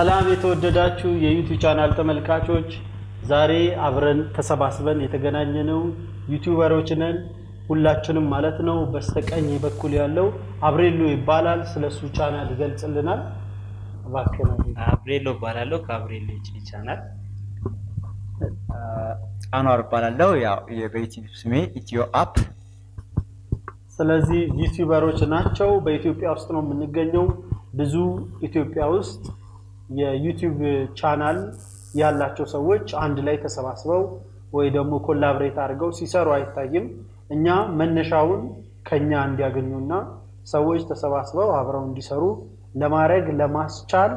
ሰላም የተወደዳችሁ የዩቲዩብ ቻናል ተመልካቾች ዛሬ አብረን ተሰባስበን የተገናኘነው ዩቲዩበሮች ነን ሁላችንም ማለት ነው በስተቀኝ በኩል ያለው አብሬሎ ይባላል ስለሱ ቻናል ይገልጽልናል አባከና አብሬሎ ይባላል ካብሬሎ ቻናል አኗር ይባላል ያው የዩቲዩብ ስሜ ኢትዮ አፕ ስለዚህ ዩቲዩበሮች ናቸው በኢትዮጵያ ውስጥ ነው የምንገኘው ብዙ ኢትዮጵያ ውስጥ የዩቲዩብ ቻናል ያላቸው ሰዎች አንድ ላይ ተሰባስበው ወይ ደግሞ ኮላቦሬት አድርገው ሲሰሩ አይታይም እኛ መነሻውን ከኛ እንዲያገኙና ሰዎች ተሰባስበው አብረው እንዲሰሩ ለማረግ ለማስቻል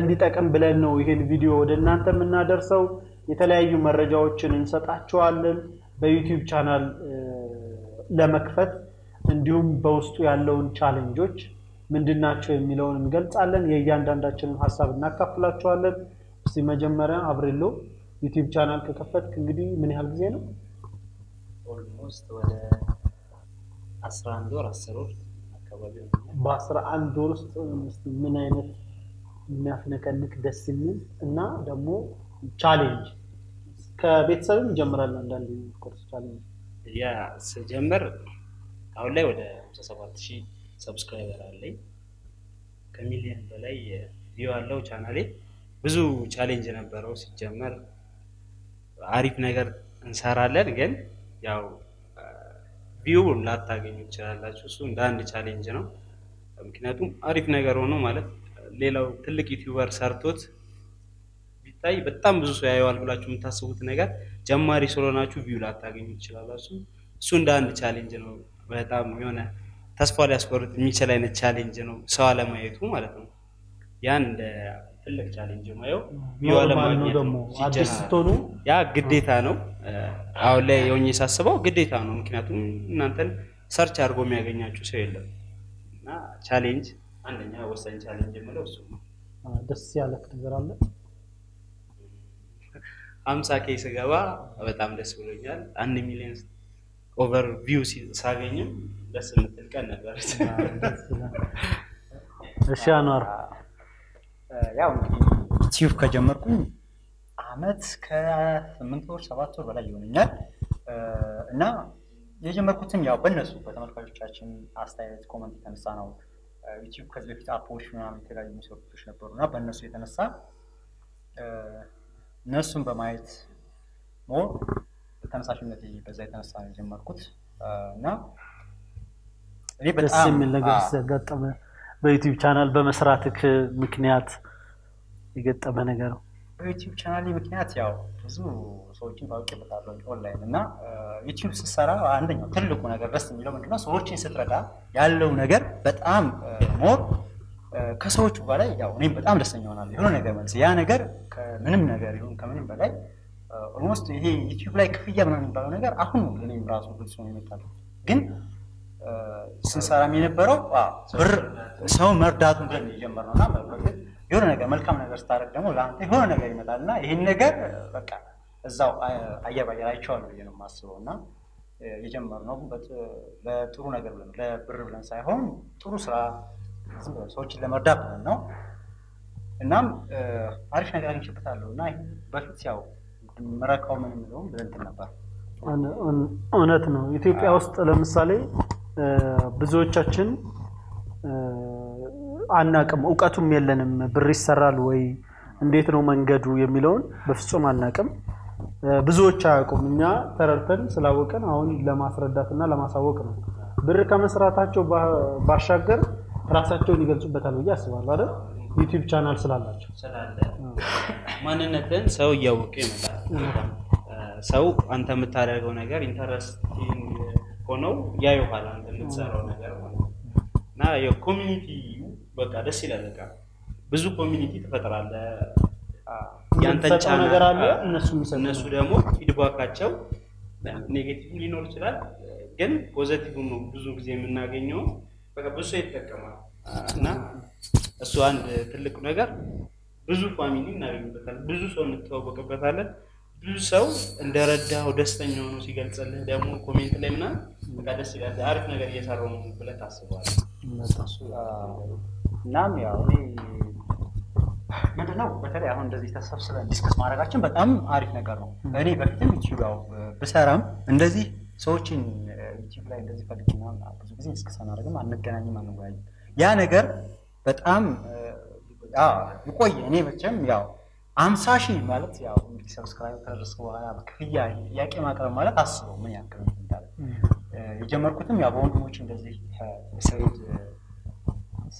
እንዲጠቅም ብለን ነው ይሄን ቪዲዮ ወደናንተ እናደርሰው የተለያዩ መረጃዎችን እንሰጣችኋለን በዩቲዩብ ቻናል ለመክፈት እንዲሁም በውስጡ ያለውን ቻሌንጆች ምንድናቸው የሚለውን እንገልጻለን የያንዳንዳችንን ሐሳብ እናካፍላችኋለን እስቲ መጀመሪያ አብሬሎ ዩቲዩብ ቻናል ከከፈትክ እንግዲህ ምን ያህል ጊዜ ነው ኦልሞስት ወደ 11 ወር 10 ወር አካባቢ በ11 ወር ውስጥ ምን አይነት እናፍነከንክ ደስ የሚል እና ደግሞ ቻሌንጅ ከቤተሰብ እንጀምራለን አንዳንድ ኮርስ ቻሌንጅ ያ ስጀምር አሁን ላይ ወደ 57000 ሰብስክራይበር አለኝ ከሚሊየን በላይ ቪው አለው ቻናሌ ብዙ ቻሌንጅ ነበርው ሲጀመር አሪፍ ነገር እንሰራለን ግን ያው ቪው ላታገኙ ይችላልላችሁ እሱ እንደ አንድ ቻሌንጅ ነው ምክንያቱም አሪፍ ነገር ሆኖ ማለት ሌላው ትልቅ ዩቲዩበር ሰርቶት ቢታይ በጣም ብዙ ሰው ያያል ብላችሁ የምታስቡት ነገር ጀማሪ ስለሆናችሁ ቪው ላታገኙ ይችላልላችሁ እሱ እንደ አንድ ቻሌንጅ ነው በጣም የሆነ ተስፋ ሊያስቆርጥ የሚችል አይነት ቻሌንጅ ነው ሰው አለማየቱ ማለት ነው ያን ትልቅ ቻሌንጅ ነው ቢው አለማየቱ ደግሞ አዲስ ቶኑ ያ ግዴታ ነው አሁን ላይ የሆነ ያሳስበው ግዴታ ነው ምክንያቱም እናንተን ሰርች አድርጎ የሚያገኛችሁ ሰው የለም እና ቻሌንጅ አንደኛ ወሰን ቻሌንጅ ማለት እሱ ነው ደስ ያለክ ነገር አለ 50 ኬስ ገባ በጣም ደስ ብሎኛል 1 ሚሊዮን ኦቨር ቪው ሲሳገኝ ደስ የምትልቀን ነበር እሺ አኗር ያው ዩቲዩብ ከጀመርኩኝ አመት ከ8 ወር 7 ወር በላይ ይሆነኛል እና የጀመርኩትም ያው በእነሱ በተመልካቾቻችን አስተያየት ኮሜንት ተነሳ ነው ዩቲዩብ ከዚህ በፊት አፖች ምናምን ተላልፎ የሚሰጡት ነበርና በእነሱ የተነሳ እነሱን በማየት ሞር ተነሳሽነት በዛ የተነሳ የጀመርኩት እና እኔ በጣም ለገስ ያጋጠመ በዩቲዩብ ቻናል በመስራትክ ምክንያት የገጠመ ነገር ነው በዩቲዩብ ቻናሌ ምክንያት ያው ብዙ ሰዎችን ባውቀበታለሁ ኦንላይን እና ዩቲዩብ ሲሰራ አንደኛው ትልቁ ነገር ደስ የሚለው ምንድነው ሰዎችን ስትረዳ ያለው ነገር በጣም ሞር ከሰዎች በላይ ያው እኔም በጣም ደስተኛ ሆናለሁ የሆነ ነገር ማለት ያ ነገር ከምንም ነገር ይሁን ከምንም በላይ almost ይሄ ዩቲዩብ ላይ ክፍያ ምናምን ባለው ነገር አሁን ለኔም ራሱ ብዙ ነው የሚመጣው ግን ስንሰራም የነበረው ብር ሰው መርዳቱን ብለን እየጀመርነውና ማለት የሆነ ነገር መልካም ነገር ስታደርግ ደግሞ ላንተ የሆነ ነገር ይመጣልና ይሄን ነገር በቃ እዛው አያባያራቸው ነው የኔ ማስበውና የጀመርነው ለጥሩ ነገር ብለን ለብር ብለን ሳይሆን ጥሩ ስራ ሰዎችን ለመርዳት ነው እናም አሪፍ ነገር እንጨብጣለውና በፊት ያው መራካው ምን ነው ብለን ተነበር እውነት ነው ኢትዮጵያ ውስጥ ለምሳሌ ብዙዎቻችን አናቀም ዕውቀቱም የለንም ብር ይሰራል ወይ እንዴት ነው መንገዱ የሚለውን በፍጹም አናቀም ብዙዎች አያውቁምኛ ተረርተን ስላወቀን አሁን ለማስረዳትና ለማሳወቅ ነው ብር ከመስራታቸው ባሻገር ራሳቸውን ይገልጹበታል ወይ ያስባሉ አይደል ዩቲዩብ ቻናል ስላላችሁ ስላለ ማንነትን ሰው ያውቀ ይመጣል ሰው አንተ መታረገው ነገር ኢንተረስቲንግ ሆኖ ያዩሃል አንተ ልትሰራው ነገር እና የኮሚኒቲ በቃ ደስ ይላል በቃ ብዙ ኮሚኒቲ ተፈጥራለ ያንተ ቻናል ነገር አለ እነሱ ደግሞ ፊድባካቸው ኔጌቲቭ ሊኖር ይችላል ግን ፖዚቲቭ ነው ብዙ ጊዜ የምናገኘው በቃ ብዙ ይተከማል እና እሱ አንድ ትልቁ ነገር ብዙ ፋሚሊ እናገኝበታለን ብዙ ሰው እንተዋወቅበታለን ብዙ ሰው እንደረዳው ደስተኛ ሆኖ ሲገልጽልህ ደግሞ ኮሜንት ላይ ምናን በቃ ደስ ይላል አሪፍ ነገር እየሰራው ነው ብለህ ታስባለህ እናም ያው مدنو بترى هون دزيت السفسران ديسكس مارا قاتشم بتأم عارف نكرنو أني بكتب يوتيوب بسرام عندزي سوتشين يوتيوب لاين دزيت فلكينا أبوز بزين ديسكس أنا رجع ما نتكلم عن ما نقول يا نكر بتأم بقوي أني بتجمع ياو عم ساشين مالت ياو بدي سبسكرايب ترى رسوا أنا بكفية يا كمان كلام مالت أصله ما يأكل من دار يجمع كتم يا بون موتشين دزيت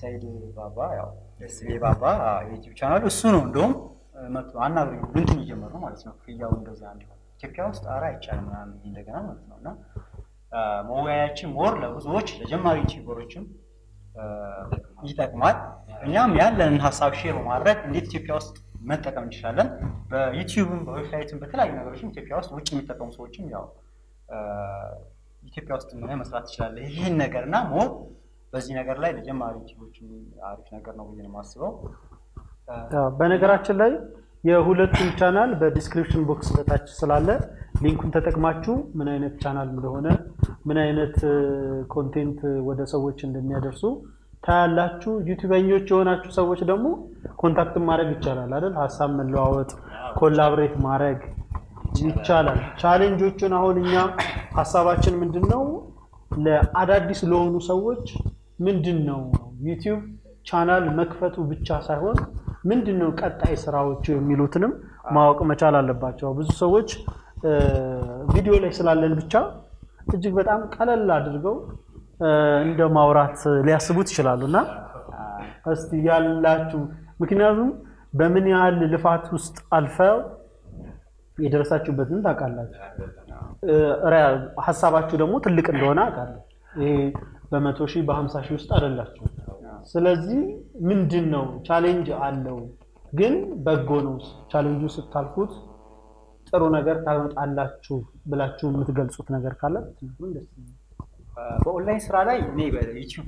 سيد بابا ياو سيد بابا يوتيوب قناة السنون دوم مثلا أنا بنتي جمرهم على اسمه في يوم دزان جوا كيكاست أراي كلام أنا يندعنا مثلا موعد شيء مور لا وزوجي لجماري شيء بروشم جيتك مات اليوم يلا نحاسب شيء ومرات نديت كيكاست متى كم نشالن بيوتيوب بروفايلتهم بتلاقينا بروشم كيكاست وش متى كم سوتشم ياو كيكاست منها مسألة شالله يندعنا مور بس ينقر لا يدج ما أريد شيء عارف نقر نقولين ما سووا. بنقرأش لاي يهولت القناة بالديسكريبشن بوكس بتاعش سلالة لينك أنت تكماتشو من أينت قناة من هنا من أينت كونتينت وده سويتش الدنيا درسو تعالاتشو يوتيوب أنيو تجونا تشو سويتش دمو كونتاكت مارك بيتشالا لادل حسام من لواوت كولابريت مارك بيتشالا challenge وتشونا هونيا حساباتشن من دنو لأدرس لون سويتش من دونه يوتيوب قناة مكفتو بتشاسهون من دونه كأتى إسراء وميلوتنم ما وقع مشالا لباجوا بس سويتش فيديو ليسلا للبتشا تجيك بتأم على اللادرجو عندما ورات ليسبوت شلالنا استيالاتو مكنازم بمني على لفات وست ألفا يدرساتو بدن ذاكالات حساباتو دموت اللي كندونا كار بمتوشي بهمساشي استعرضتو. سلزي من دينه challenge علىو. جن بجونوس challenge يوسف تالكوت. ترونا غير تالمت علىتشو بلاتشو متجلس وتناجر كلا. بقولنا إسرائيل نيبه يشوف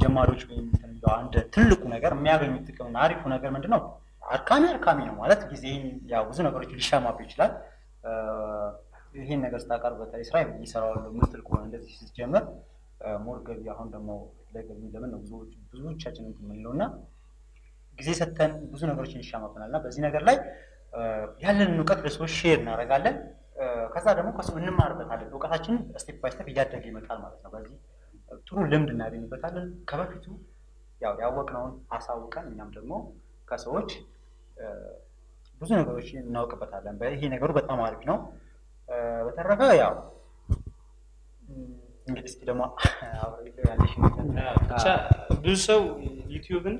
جماروش مثلاً عند تلقونا غير ما يعرف متكون عارفونا غير مدنو. أركامي هم على تجزين يا وزنا غير تلشام ما بيشلا. هنا غير استقر بتر إسرائيل إسرائيل متلقون عند تجزين جمر. مورجل يا هون دمو لقى بيدمنه بزوج شجن منلونا جزيس التن بزوجنا قرشين الشام فنالنا بزينا قال لي يلا النكات بس هو شير نرى قال لي كذا دمو كسب إنما أربعة على لو كذا شين استيقظت في جات تجيب مثال مرة بزي تروح لمد النادي مثال كبابيتو يا وقنا هون عصاو كان إنما دمو كسوتش بزوجنا قرشين ناو كبتالنا بهي نقرب أمارك نو بترفع يا እንግዲህ ደሞ አውሪት ያለሽ ብቻ ብዙ ሰው ዩቲዩብን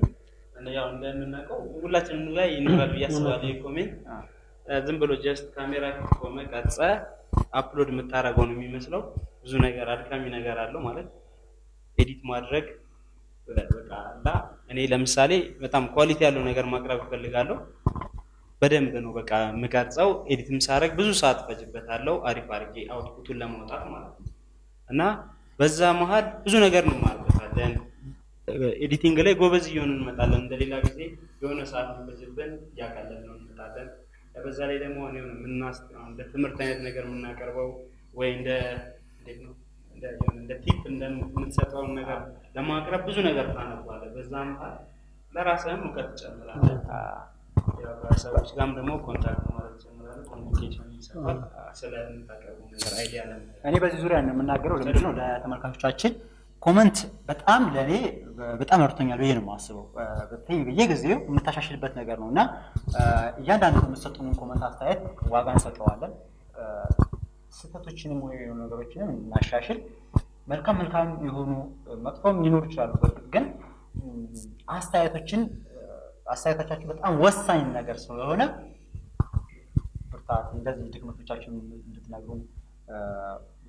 ያው እንደምናቀው ሁላችንም ላይ ይኖራል ያስባለ ኮሜንት ዝም ብሎ ጀስት ካሜራ ቆመ ቀጻ አፕሎድ መታረጋው ነው የሚመስለው ብዙ ነገር አድካሚ ነገር አለው ማለት ኤዲት ማድረግ በቃ አላ እኔ ለምሳሌ በጣም ኳሊቲ ያለው ነገር ማቅረብ ፈልጋለሁ በደንብ ነው በቃ መቀርጸው ኤዲትም ሳረግ ብዙ ሰዓት ፈጅበታለሁ አሪፍ አርጌ አውትፑቱን ለማውጣት ማለት ነው እና በዛ መሃል ብዙ ነገር ነው ማለታለን ኤዲቲንግ ላይ ጎበዝ ይሆንን መጣለን እንደሌላ ጊዜ የሆነ ሰዓት በዝብን ያቀለል ነው መጣለን በዛ ላይ ደግሞ ነው ምናስተው እንደ ትምህርት አይነት ነገር ምናቀርበው ወይ እንደ ቲፕ እንደምንሰጣው ነገር ለማቅረብ ብዙ ነገር ታነባለ በዛ መሃል ለራስህም እውቀት ጨምራለህ ያ ባሳውስ ጋም ደግሞ ኮንታክት ማለት ጀምራለህ ኮሚኒኬሽን ይሰጣል ስለዚህ ታቀርቡ ነገር አይዲያ ነው እኔ በዚህ ዙሪያ ነው መናገረው ለምን ነው ለተመልካቾቻችን ኮሜንት በጣም ለኔ በጣም አርቶኛል በየነው ማስበው በተይ በየጊዜው መታሻሽልበት ነገር ነውና ያንዳንዱ መስጠቱን ኮሜንት አስተያየት ዋጋን ሰጠዋለን ስህተቶችንም ወይ ነገሮችንም እናሻሽል መልካም ይሆኑ መጥፎም ይኖር ይችላል ግን አስተያየቶችን አስተያየታችሁ በጣም ወሳኝ ነገር ስለሆነ ብርታት እንደዚህ ድክመቶቻችሁ እንድትናገሩ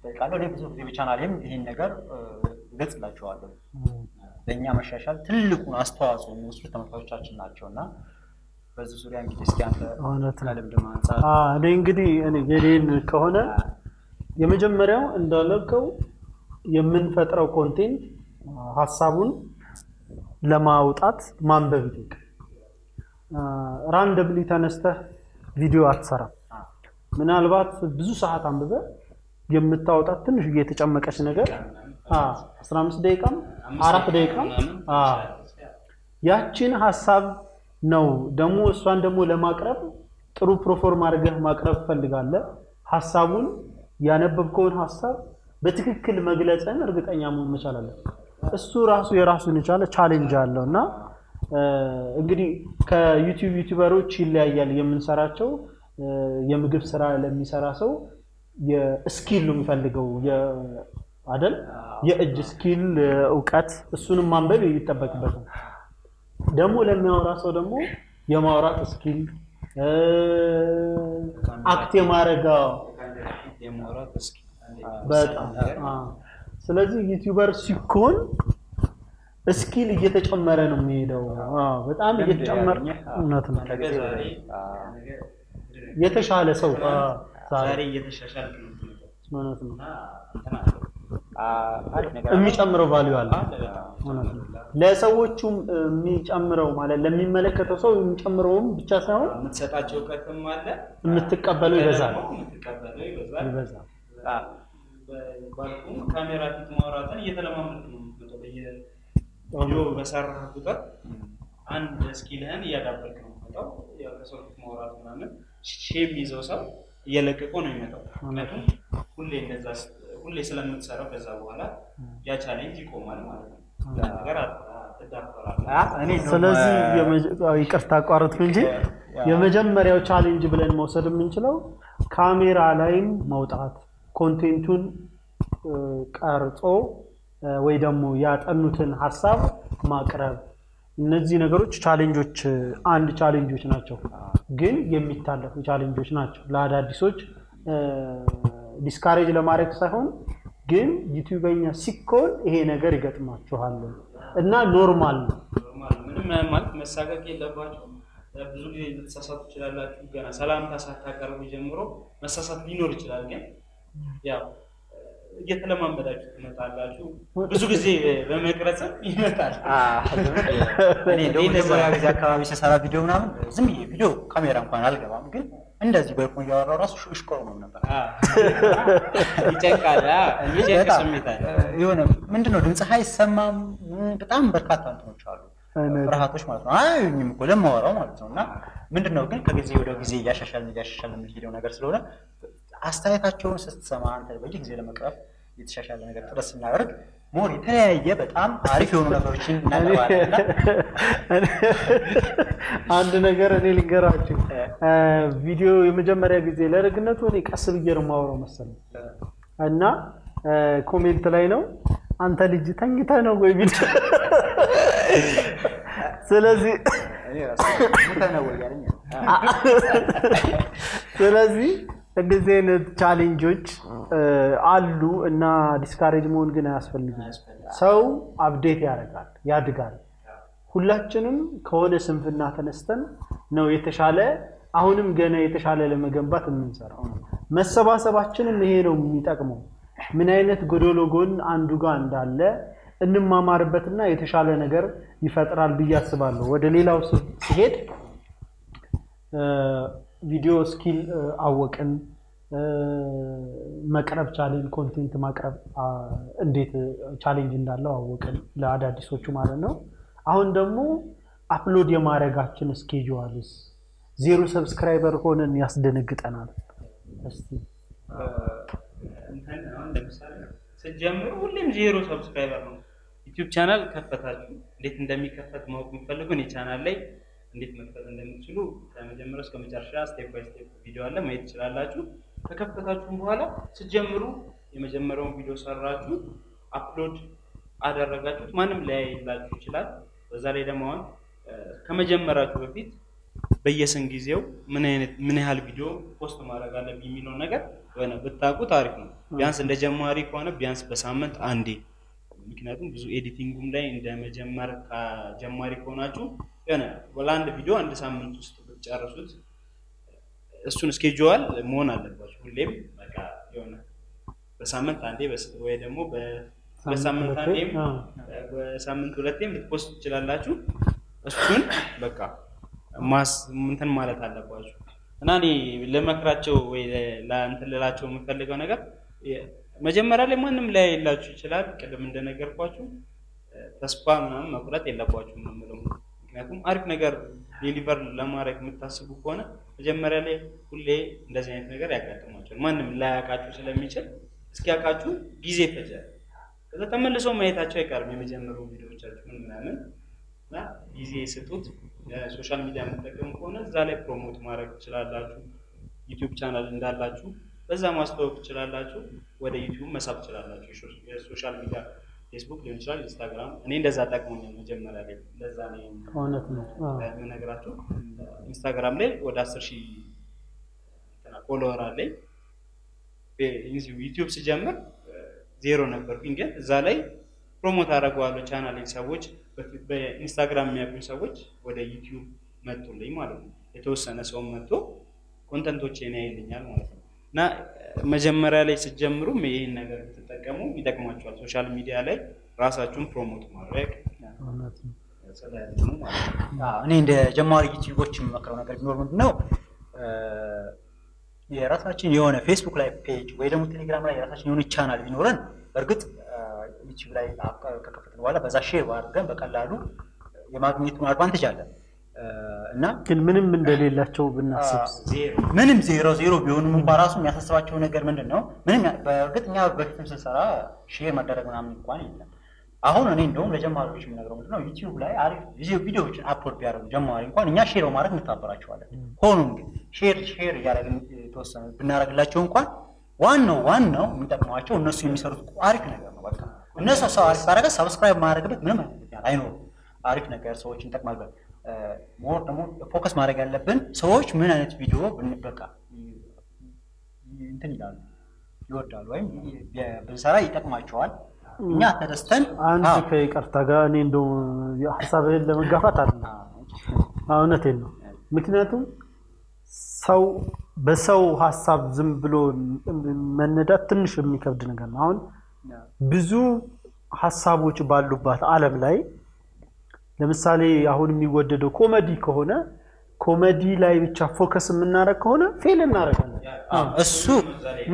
በቃ ለብዙ ጊዜ በቻናሌም ይሄን ነገር ገጽላችኋለሁ ለኛ መሻሻል ትልቁን አስተዋጽኦ ሙስጥ ተመጣጣጫችን ናቸውና በዚህ ዙሪያ እንግዲህ እስኪ አንተ አለም ደማንጻ እንግዲህ እኔ የኔን ከሆነ የመጀመሪያው እንዳለቀው የምንፈጥረው ኮንቴንት ሐሳቡን ለማውጣት ማንበብ ይደግ randomly ተነስተህ ቪዲዮ አትሰራ ምናልባት ብዙ ሰዓት አንብበህ የምታወጣት ትንሽ እየተጨመቀሽ ነገር 15 ደቂቃም 4 ደቂቃም ያቺን ሐሳብ No, damu swan damu lemakrab, turu perform argah makrab faligalle, hasabun, yanabab koon hasab, betikik kil magilatan argat anyamu macalalle. Surah surah suni cale challenge jallo na, engini ka YouTuberu chilla yali yamin saracho, yamugib sarale misaraso, ya skillum faligo ya adal, ya edge skill ukat sunum mambeli yitabak baku. دمو لما وراسو دمو يما ورات سكيل اكتي مارغا يما ورات سكيل بتاع سلازي يوتيوبر سيكون سكيل እየተጨመረ ነው የሚሄደው በጣም እየተጨመረ እውነት ነው የተሻለ ሰው ዛሬ እየተሻሻለ ነው እውነት ነው የሚጨምረው ቫልዩ አለ ለሰዎቹም የሚጨምረው ማለት ለሚመለከተው ሰው የሚጨምረውም ብቻ ሳይሆን የምትሰጣቸው ከተማ አለ የምትቀበለው ይበዛል ባልኩም ካሜራ ፊት ማውራታን እየተለማመድኩ ነው በየቪዲዮ በሰራህ ቁጥር አንድ ስኪልህን እያዳበርክ ነው ማለት ያው ሰው ፊት ማውራት ማለት ሼም ይዘው ሰው እየለቀቁ ነው የሚመጣው ማለት ሁሌ እንደዛ ሁሌ ስለምትሰራው በዛ በኋላ ያ ቻሌንጅ ይቆማል ማለት ነው ነገር አጥዳፈራል አኔ ስለዚህ ይቅርታ አቋረጥኩ እንጂ የመጀመሪያው ቻሌንጅ ብለን መውሰድ የምንችለው ካሜራ ላይም ማውጣት ኮንቴንቱን ቀርጾ ወይ ደግሞ ያጠኑትን ሐሳብ ማቅረብ እነዚህ ነገሮች ቻሌንጆች አንድ ቻሌንጆች ናቸው ግን የሚታለፉ ቻሌንጆች ናቸው ለአዳዲሶች ዲስካሬጅ ለማድረግ ሳይሆን ግን ዩቲዩበኛ ሲኮል ይሄ ነገር ይገጥማችኋል እና ኖርማል ነው ኖርማል ምንም ማለት መሳቀቅ የለባችሁ ብዙ ጊዜ ተሳሳቱ ይችላላችሁ ገና ሰላም ታሳታቀርቡ ጀምሮ መሳሳት ሊኖር ይችላል ግን ያው እየተለማመዳችሁ ተመጣጣላችሁ ብዙ ጊዜ በመቅረጽ ይመጣል እኔ ደውዬ ያዛ አካባቢ ሲሰራ ቪዲዮ ምናምን ዝም ብዬ ቪዲዮ ካሜራ እንኳን አልገባም ግን እንደዚህ በቆን ያወራው ራሱ ሽሽቆር ነው ነበር ይጨቃላ ይጨቀስምታል ይሁን ምንድነው ድምጽ አይሰማም በጣም በርካታ እንትኖች አሉ ፍርሃቶች ማለት ነው አይኝም እኮ ለማወራው ማለት ነውና ምንድነው ግን ከጊዜ ወደ ጊዜ ያሻሻል የሚሄደው ነገር ስለሆነ አስተያየታቸውን ስትሰማ አንተ በጊዜ ለመቅረፍ የተሻሻለ ነገር ተደስና ያርግ ሞሪ ተያየ በጣም አሪፍ የሆኑ ነገሮችን እናደርጋለና አንድ ነገር እኔ ልንገራችሁ ቪዲዮ የመጀመሪያ ጊዜ ለርግነቱ እኔ ቀስብ ይርማውሮ መሰለኝ እና ኮሜንት ላይ ነው አንተ ልጅ ተንግታ ነው ወይ ቪዲዮ ስለዚህ እኔ ራሴ ተንግታው ያለኝ ስለዚህ እንደዚህ አይነት ቻሌንጆች አሉ እና ዲስካሬጅ መሆን ግን ያስፈልጋል ሰው አፕዴት ያደርጋል ያድጋል ሁላችንም ከሆነ ስንፍና ተነስተን ነው የተሻለ አሁንም ገና የተሻለ ለመገንባት እንንሰራው መሰባሰባችንም ይሄ ነው የሚጠቅመው ምን አይነት ጎዶሎ ጎን አንዱ ጋር እንዳለ እንማማርበትና የተሻለ ነገር ይፈጥራል በያስባለሁ ወደ ሌላው ሲሄድ ቪዲዮ ስኪል አወቀን መቅረብ ቻሌንጅ ኮንቴንት ማቅረብ እንዴት ቻሌንጅ እንዳለው አወቀን ለአዳዲሶቹ ማለት ነው አሁን ደግሞ አፕሎድ የማረጋችን ስኬጁዋልስ 0 ሰብስክራይበር ሆነን ያስደነግጠናል እስቲ እንተን አሁን ለምሳሌ ሲጀምሩ ሁሌም 0 ሰብስክራይበር ነው YouTube ቻናል ከፈታችሁ እንዴት እንደሚከፈት ማወቅ ምፈልጉን የቻናል ላይ እንዴት መከፈት እንደምትችሉ ከመጀመሪያ እስከ መጨረሻ ስቴፕ ባይ ስቴፕ ቪዲዮ አለ ማየት ይችላልላችሁ ተከፈታችሁ በኋላ ሲጀምሩ የመጀመሪያውን ቪዲዮ ሰራችሁ አፕሎድ አደረጋችሁት ማንም ላይ ይላችሁ ይችላል በዛ ላይ ደግሞ ከመጀመሪያችሁ በፊት በየሰን ጊዜው ምን ያህል ቪዲዮ ፖስት ማድረግ አለብኝ የሚለው ነገር ወይና በታቁ ታሪክ ነው ቢያንስ እንደ ጀማሪ ከሆነ ቢያንስ በሳምንት አንዴ ምክንያቱም ብዙ ኤዲቲንግም ላይ እንደመጀመር ከጀማሪ ከሆናችሁ ያና ወላንድ ቪዲዮ አንድ ሳምንት ውስጥ ብትጨርሱት እሱን ስኬጁዋል መሆን አለባችሁ ሁሌም በቃ የሆነ በሳምንት አንዴ ወይ ደግሞ በሳምንት አንዴም በሳምንት ሁለቴም ፖስት ትችላላችሁ እሱን በቃ ማስ እንትን ማለት አለባችሁ እና እኔ ለመክራቸው ወይ ለእንትላላቸው የምፈልገው ነገር መጀመሪያ ላይ ማንም ላይ ይላችሁ ይችላል ቀደም እንደነገርኳችሁ ተስፋ ምናምን መቁረጥ የለባችሁም ነው ማለት لكن أعرف نجار ديليفر لما رأيك متحسب كونه جمّرة له كله لازم نجار يكاد تماشى ما نملا كاتو سلام ميشل بس كيا كاتو جيزة فجأة كذا تمن لسه ما يتحشى كارمي مجمّرو فيديو شرط من نامن لا جيزة ستوت سوشيال ميديا متكلم كونه زاله بروموت مارك شلال لاتو يوتيوب قناة دندال لاتو بس زمان استوب شلال لاتو وده يوتيوب مساب شلال لاتو سوشيال ميديا فيسبوك لينشال إنستغرام أنا إذا زادك مونيا مجمّل عليه إذا زاني من أقرأته إنستغرام لي وداستر شيء كنا كولور عليه في يوتيوب سجمّل زيرو نمبر فينجا زالي بروموت على قوالو channel يسويج ب إنستغرام يبون يسويج وده يوتيوب ما تطلعي ماله يتوسع نسوم ما تو كونتنت وتشينه يلينيال ماله نا مجمّل عليه سجمّرو مين نقدر تتكلمو يتكلمو على السوشيال ميديا عليه راساتهم بروموت مارك. أنا عند جماري يجيبوا كم أكرهنا كريم نورمند نو يا راساتهم يونا فيسبوك لايف بيج ويدا متليجرام لايف راساتهم يونا channel بينورن برقت يجيب لايف كفتن ولا بزاشير وارجع بكالارو يماغني تمار بانتج على كل من دليل لا تشوف بالناس منهم زيرو زيرو بيون مباراسهم يحسبوا شو نقدر منه منهم بقت نيا بقت مثل سارة شيء ما درجنا عم نقواني إلا أهون أنا إندوم لجماعة ويش من أقربهم إنه يوتيوب لاي عارف يجيب فيديو وش أبور بيارهم جماعة يقواني نيا شير ومارك متابرة شو هذا هونهم شير يارا توصل بنارك لا تشوف قان وانو متابعة شو الناس يمسروا عارف نقدر ما بكرة الناس صار سارة سبسكرايب مارك بس منهم يعني إنه عارف نقدر سويش إنتك ما بكرة مور تمور فوكس مارا قال لبن سويش من أنا الفيديو بنبكا ينتهي دال يودال وين بسارة يتك ما شوال نيا ترستن أنا في كرتاجاني دو حسابي اللي من قفات عنا نتينه مكناتهم سو بسو حساب زمبلو من ندات تنش مني كبدنا كمان بزو حساب وش باللبات عالم لاي لمسالي أهون ميوددو كوميدي كهونا كوميدي لا يبيش فوكس من نارا كهونا فيلم نارا كهونا. السوق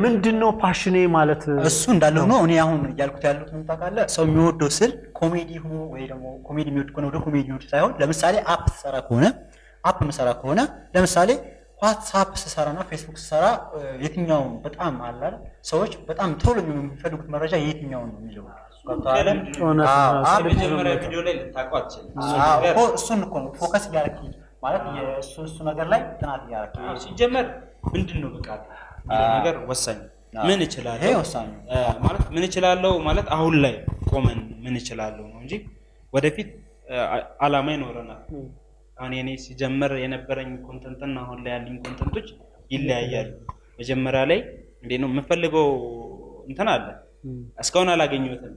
من دينو باشني مالت. السوق دالونو أني أهون يالكو تالو كم تقال سو ميوت دوسر كوميدي هو ويرمو كوميدي ميوت كونه دو كوميدي ميوت سايون لمسالي أب سارا كهونا أب مسارا كهونا لمسالي واتساب سسارنا فيسبوك سسارا يتنياون بتأم على سويش بتأم ثول ميوم فلوك مراجع يتنياون ميلو. فوكس ياركي مالك سون نجار لاي تنادي ياركي سجمر بندنو بكار نجار وسان من يشلال هي وسان مالك من يشلال لو مالك أهول لاي كومن من يشلال لو منجي ودفيت علامين ورانا أنا يعني سجمر أنا برا يمكنتن نهول لاي يمكنتن توج إلا يار سجمر عليه لأنه مفلقو انتناله اسكون على جنيوتن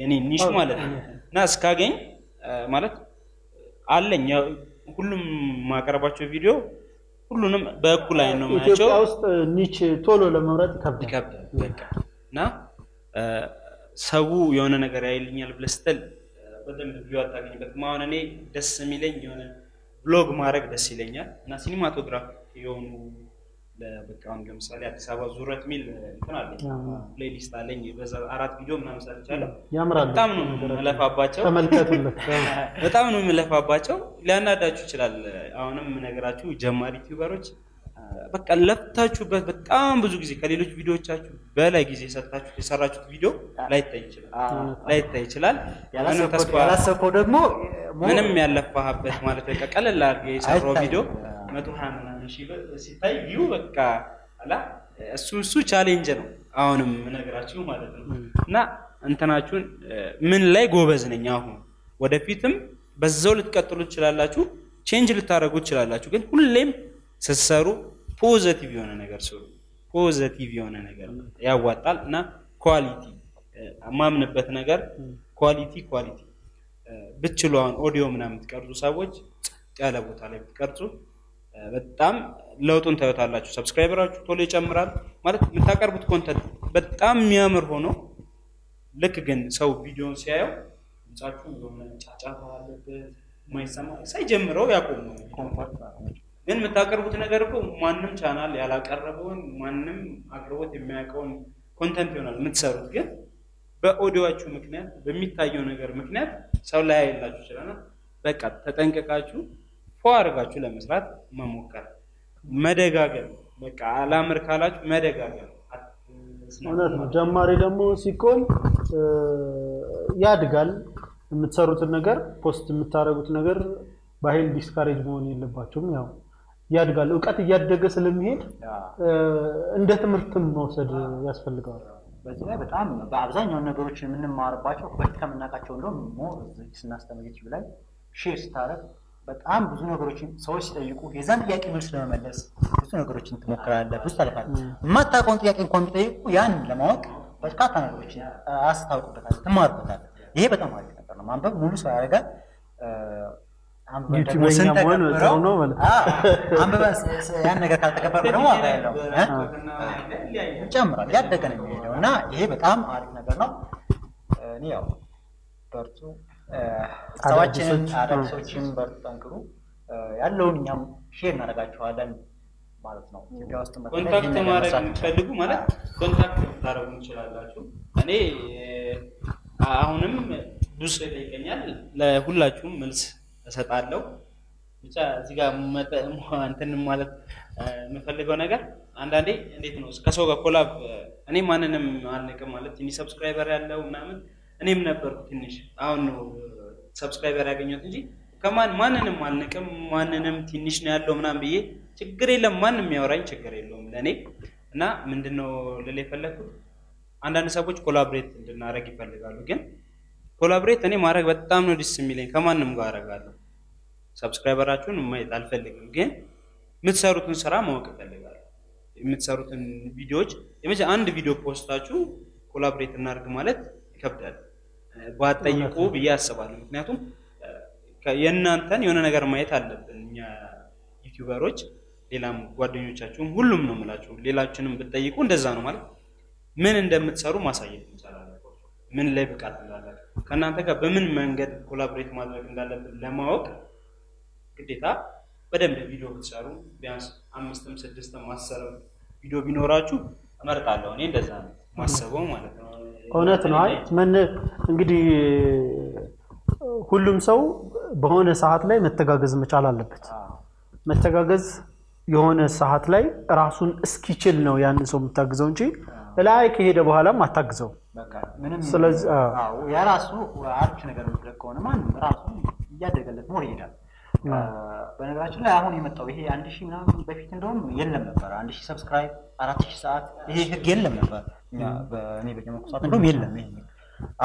يعني نيش مالت ناس كاجين مالت على نيا كلهم ما كرباشوا فيديو كلهم بقول أنا ما أشوف أوست نيش طول ولا مرات كابد نا سووا يونا نجاري لين يلبلستل بدم فيديوهات كذي بس ما أنا ني دس ميلين يونا بلوغ مارك دس ميلين يا ناس إني ما تدرك يومو لا بكون جم سالي أكسبها زورة ميل كنالي بلاي ليست عليني بس أراد فيديو من مسألة شالو تامنو ملفا باتشو تامنو ملفا باتشو لأن هذا شو شلال أنا من أقرأتشو جماري تباروش بق اللفتاشو بس بتأم بزوج زي كلي لوش فيديو تشاشو بلا جزء ساتاشو سراشو فيديو لا يتأيش لا يتأيش شلال أنا تسبا لا سبودو مو أنا ملفا بس مالتك كلا لا جزء سرو فيديو ما تروحنا شيء سيتاي فيو بكا على سو تشالنجر አሁንም እነግራችሁ ማለት ነው እና እንተናችሁን ምን ላይ ጎበዝ ነኝ አሁን ወደፊትም በዛው ልትቀጥሉ ትችላላችሁ ቼንጅ ልታረጉ ትችላላችሁ ግን ሁሌም ሰሰሩ ፖዚቲቭ የሆነ ነገር ሰሩ ፖዚቲቭ የሆነ ነገር ያዋጣልና ኳሊቲ አማምንበት ነገር ኳሊቲ ብትችሉ አሁን ኦዲዮ ምናምን ትቀርጹ ሰዎች ያለ ቦታ ላይ ትቀርጹ በጣም ለውጡን ታዩታላችሁ ሰብስክራይበራችሁ ቶሎ ይጨምራል ማለት መታቀርቡት ኮንተንት በጣም የሚያምር ሆኖ ልክ ግን ሰው ቪዲዮን ሲያየው እንጻችሁ እንደሆነ ጫጫታ አለበት ማይሰማ ሳይጀምረው ያቆም ነው ኮምፎርት ግን መታቀርቡት ነገር እኮ ማንንም ቻናል ያላቀረበውን ማንንም አቅርቦት የሚያቀውን ኮንተንት ይሆናል የምትሰሩት ግን በኦዲዮአችሁ ምክንያት በሚታየው ነገር ምክንያት ሰው ላይ ያላችሁ ይችላል بكت تتنك كاشو فارغ كاشو لمسرات ما موكر مدعاكر بك على مركلاج مدعاكر أنا جماري لما سيكون يادقال متصرّت النجار post متارقت النجار باهيل discourage موني اللي باتشوم ياو يادقال وقت يادقة سلميت عنده تمرتم موسد ياسفل الجار بس لا بتعمل بعض زين يوم نبروش من المعربات وقت كم نكاتشون لهم مو الناس تمجد بلاد شيء استارق بتعمل بزوجنا بروشين سويش تيجوا يزن يأكل مسلم مدرس بزوجنا بروشين تمكران لا بس تلقى ما تكون تيجي كنت يكون يان لماك بس كاتنا بروشين أستاوك بتعمل تمر بتعمل ये बताओ मालिक ना करना मामला मूल सारा का हम बसंत का बरोनो वाला हम बस याने का कालता का पर बरोनो आता है लोग हैं चम्रा याद करने में लो ना ये बताओ मालिक ना करना नहीं आओ परसों आराम सोचीं बर्तन करूं यार लोग नहीं हम शेर ना लगा चुवादन मालूम ना क्योंकि आज तो कॉन्ट्रैक्ट हमारे पहले को मारा कॉन्ट्रैक्ट दारों में चला लाचू अने أهونم دوسرة ليكنيال لا كل أشوم ملص ساتارلو بس أذكى مت مهانتن مالك مفلقونا كا عندي ديتنوس كسوغا كولاب أني ما نم عارني كمالك تني سبسكرايبر على لو نامد أني من أبرك تنيش أهونو سبسكرايبر أكيني تجي كمان ما نم عارني كم ما نم تنيش نار لو نام بيه تجريل ما نم يوراين تجريل لو ملاني أنا من دنو للي فلقو عندنا سبوج collaborate نارا की पहले गालों के collaborate तने मारा बत्ताम नो डिस्स मिले कमान नमगारा गालों subscriber आचुन मैं इधर पहले गालों के मित्सारुतन सराम हो के पहले गालों मित्सारुतन videos ये में जो आंध video post आचु collaborate नार के मालत कब दर बात ये को भी यास सवाल में ना तुम क्या नंतन योना नगर मैं इधर लगता या YouTuber रोज लेलाम वादों चाचुम हुल्लम न मलाचुम लेलाचुन में बत्ता ये कौन दर्जानो माल من عندما تصاروا ما سايبين جالله من اللي بكاتب جالله كنا عندك بمن منجد collaborate مع جالله لما هو كديتا بدم الفيديو تصاروا بيانس عم مستم سجستم مسرب فيديو بينوراجو أمر تعلوني دزان مسربهم ولا أنا تناعي من عندي كلهم سو بهون الساعات لي متجاجز مشالله لبت متجاجز يهون الساعات لي راسون سكيتشلنا يعني سو متجاجزون شيء لا كهيدا بحالا ما تجزو. سلز يا راسو وعارف شنو قالوا لك كونه ما راسو يادك قالت موريدا. بنقولش لا هون يمتوا هي عندي شيء منام بفيتن دوم يلم نبر عندي شيء سبسكرايب 4 ساعات هي يلم نبر. يعني بيجي مقصات دوم يلم يعني.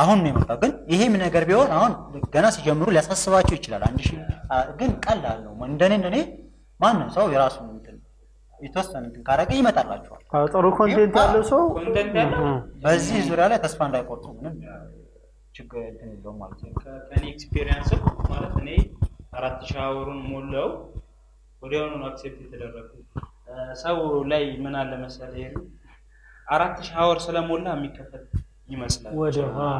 هون يمتوا قل هي من القربي هون هون جناس يجمروا لأساس سواتشوا يشلال عندي شيء قل كلا إنه من دني ما نسوا يا راسو مثل. يتوسطن كارا كي يمتار لا تشوف. أو كونتينت على سو. كونتينت على. بس زي زورالة تسمع ده كورسون. شكل تاني لو مالك. تاني experience ماله تاني أراد تشاورون مولو وليونو accept تدرب. سو لاي من على مسألة. أراد تشاور سلام ولا ميكفت يمسلا. وجهها.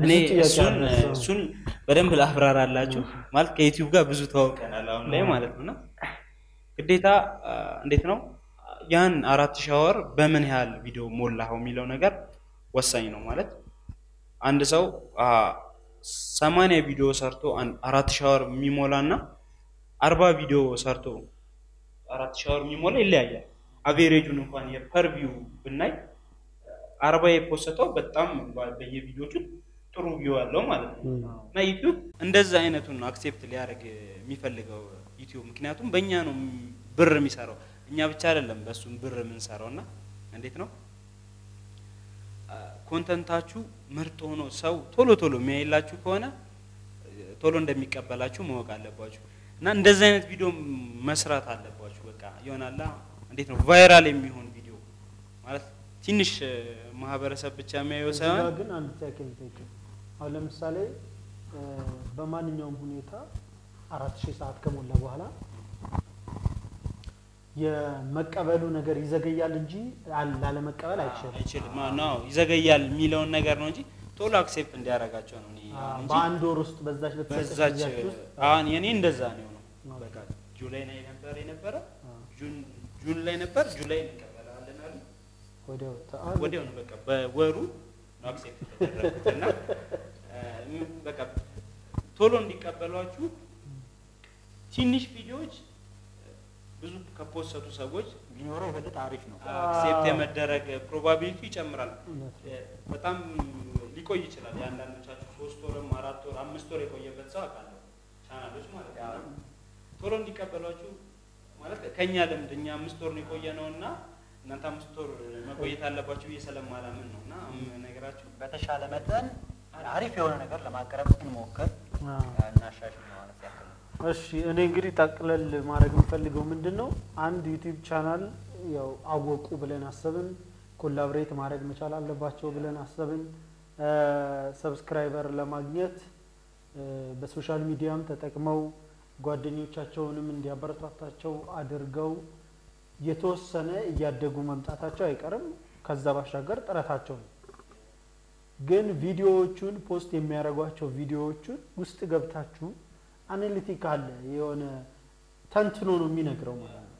أنا سون بدم بالأخبار على جو مالك يوتيوب كا بزوتها كنا لا ولا مالك منا. كديتا عندنا يان أراد شهور بمن هالفيديو مولا هو ميلون أجر وصينه مالت عند سو سامانة فيديو صارتو عن أراد شهور ميمولانا 4 فيديو صارتو أراد شهور ميمولا إلا يا أفيريجونو فانية برفيو بالناي 4 بوستو بتم بيجي فيديو شو ترويو على مالت ما يوتيوب عند زاينة تون أكسبت اللي أراك ميفلقو يوتيوب ممكناتهم بينيانو بر مسارو، إني أبتشارل لهم بس بر من سارونا، عندتنا كونتن تاچو مرتونو سو تولو ميلا تاچو كونا تولون دميك أبلاچو موقعله باچو، نان دزاينت فيديو مسرات على باچو بكا، يونا الله عندتنا فايرال ميهون فيديو، مارس تينش مهابرسة بتشامي وسام. لكن أنا بتأكل بيجي، على مثال بمان يوم هنيتا. 4 ساعات كمولا بحالا يمقبلوا ነገር ይዘገያል እንጂ አላለመቀበል አይችልም ማ ነው ይዘገያል ሚለው ነገር ነው እንጂ ቶሎ አክሴፕት እንዲያረጋቸው ነው እንጂ ባንድ ወር ውስጥ በዛች በተሰጠች አሁን የኔ እንደዛ ነው ነው በቃ ጁላይ ላይ ነበር የነበረ ጁን ላይ ነበር ጁላይ እንቀበላለን አለ ወዲያው ነው በቃ በወሩ ነው አክሴፕት ተደረገና በቃ ቶሎ እንዲቀበሏችሁ تينش فيديوز بزوج كبوس ساتو ساقوج بينورو هذا تعرفنا. سبتم الدرجة probability جمرال. بتم ليكوي يشلال يعني أنا نشاط فوستور ماراتور أم مستور يكوي بتسا كله. شان أدوس مارات. ثورن ديكا بلوجو مالك كنيا دم دنيا مستور يكوي نونا نتا مستور ما كوي ثالة بتشوي سلام مالا منه نا أم نقرأش. بتشال مثلا عارف يونا نقرأ لما كربت نموكر ناشاش نوانا سياكل. أشي أنا إنجري تاكل ما رجعون فلقوا من دنو عند يوتيوب قناة يا أقوى قبلين عصبين كل أبريت ما رجع مثلا على بحث قبلين عصبين سبسكرايبر لماجنت بالسوشيال ميديا تتكمل قادني وتشون من ديابرت وتشو أدرجو يتوسنا يدقو من تاتشو يكرم كذبة شجر تراتشو جن فيديو تشون بوست يمرجوا تشو فيديو تشون قست قبتشو አናሊቲካል የሆነ ተንትኖ ነው የሚነግረው ማለት ነው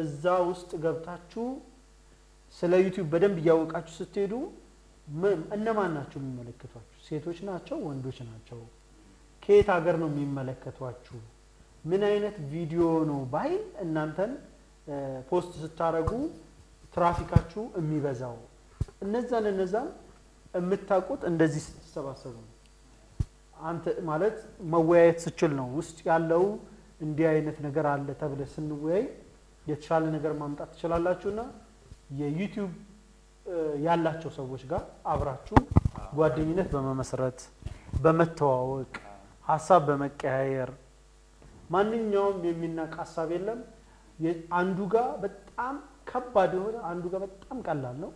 እዛ ውስጥ ገብታችሁ ስለ YouTube በደንብ ያወቃችሁ ስትሄዱ እነማን ናቸው የሚመለከቷችሁ ሴቶች ናቸው ወንዶች ናቸው ከየት ሀገር ነው የሚመለከቷችሁ ምን አይነት ቪዲዮ ነው ባይ እናንተን ፖስት ስታረጉ ትራፊካችሁ የሚበዛው እነዛን የምታቁት እንደዚህ ስትሰባሰቡ አንተ ማለት መወያየት ስችል ነው ውስጥ ያለው እንዲህ አይነት ነገር አለ ተብለ ስንወያይ የተሻለ ነገር ማምጣት ትችላላችሁና የዩቲዩብ ያላችሁ ሰዎች ጋር አብራችሁ ጓደኝነት በመመስረት በመተዋወቅ ሐሳብ በመቀያየር ማንኛውም የሚናቅ ሐሳብ የለም አንዱ ጋር በጣም ከባድ ሆነ አንዱ ጋር በጣም ቀላል ነው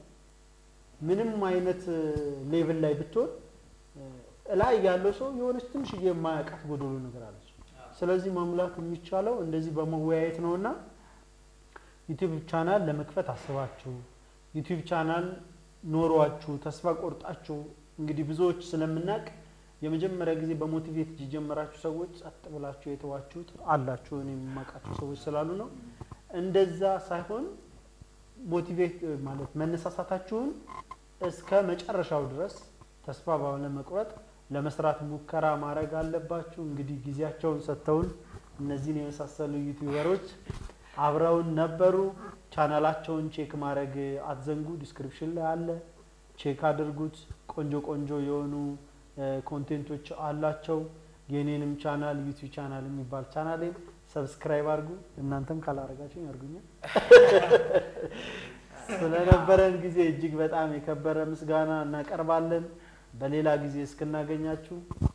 ምንም አይነት ሌቭል ላይ ብትሆን ላይ ያለው ሰው የሆነስ ትንሽ የማያቀፍ ጎዶሎ ነገር አለች ስለዚህ ማምላት የሚቻለው እንደዚህ በመወያየት ነውና YouTube ቻናል ለመክፈት አስባችሁ YouTube ቻናል ኖሯችሁ ተስፋ ቆርጣችሁ እንግዲህ ብዙዎች ስለምናቅ የመጀመሪያ ጊዜ በሞቲቬት ጀመራችሁ ሰዎች አጥብላችሁ የተዋችሁት አላችሁ እኔ ማቃችሁ ሰዎች ስላሉ ነው እንደዛ ሳይሆን ሞቲቬት ማለት መነሳሳታችሁን እስከ መጨረሻው ድረስ ተስፋ ባለ መቁረጥ ለመስራት ሙከራ ማድረግ አለባችሁ እንግዲህ ግዚያቸውን ሰጥተውን እነዚህን የመሳሰሉ ዩቲዩበሮች አብራውን ነበሩ ቻናላቸውን ቼክ ማድረግ አትዘንጉ ዲስክሪፕሽን ላይ አለ ቼክ አድርጉት ቆንጆ ቆንጆ የሆኑ ኮንቴንቶች አላቸው የኔንም ቻናል ዩቲዩብ ቻናል የሚባል ቻናሌን ሰብስክራይብ አድርጉ እናንተም ካላረጋችሁኝ አድርጉኝ ስለነበረን ጊዜ እጅግ በጣም የከበረ ምስጋና እናቀርባለን በሌላ ጊዜ እስከናገኛችሁ